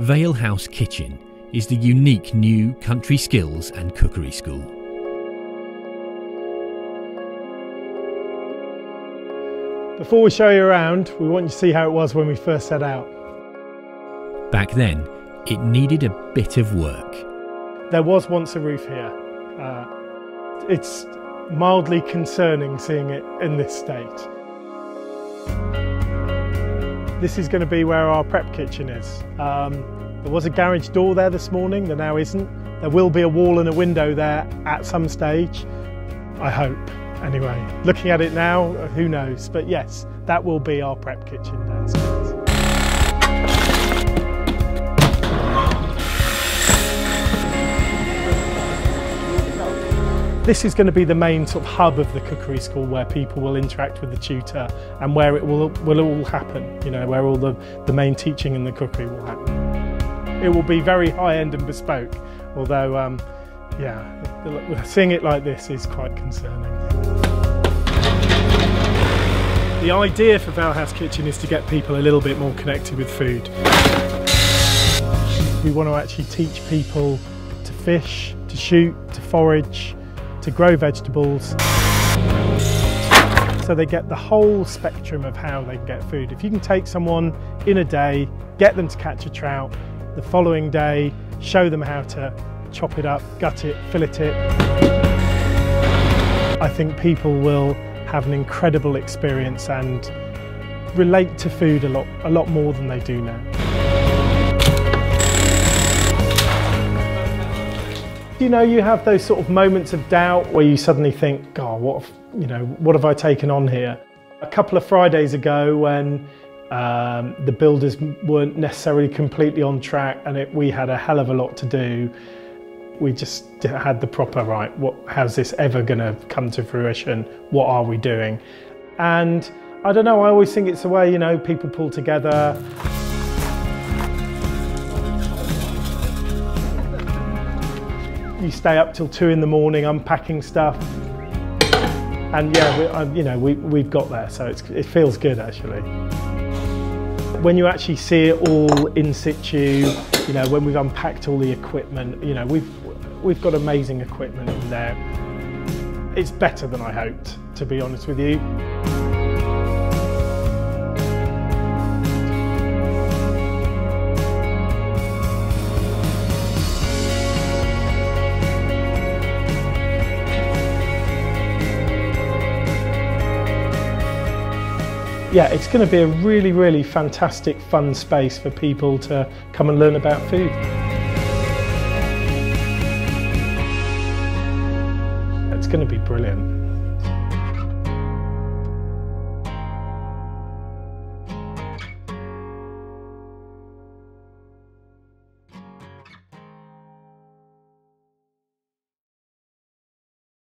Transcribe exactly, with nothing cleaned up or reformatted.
Vale House Kitchen is the unique new country skills and cookery school. Before we show you around, we want you to see how it was when we first set out. Back then, it needed a bit of work. There was once a roof here. Uh, it's mildly concerning seeing it in this state. This is going to be where our prep kitchen is. Um, there was a garage door there this morning, there now isn't. There will be a wall and a window there at some stage, I hope. Anyway, looking at it now, who knows? But yes, that will be our prep kitchen downstairs. This is going to be the main sort of hub of the cookery school, where people will interact with the tutor and where it will, will all happen, you know, where all the, the main teaching and the cookery will happen. It will be very high-end and bespoke, although, um, yeah, seeing it like this is quite concerning. The idea for Vale House Kitchen is to get people a little bit more connected with food. We want to actually teach people to fish, to shoot, to forage, to grow vegetables, so they get the whole spectrum of how they can get food. If you can take someone in a day, get them to catch a trout, the following day show them how to chop it up, gut it, fillet it, I think people will have an incredible experience and relate to food a lot, a lot more than they do now. You know, you have those sort of moments of doubt where you suddenly think, God, what, have, you know, what have I taken on here? A couple of Fridays ago, when um, the builders weren't necessarily completely on track, and it, we had a hell of a lot to do, we just had the proper right. What, how's this ever going to come to fruition? What are we doing? And I don't know. I always think it's the way, you know, people pull together. You stay up till two in the morning unpacking stuff, and yeah, we, um, you know, we, we've got there, so it's, it feels good actually. When you actually see it all in situ, you know, when we've unpacked all the equipment, you know, we've we've got amazing equipment in there. It's better than I hoped, to be honest with you. Yeah, it's going to be a really, really fantastic, fun space for people to come and learn about food. It's going to be brilliant.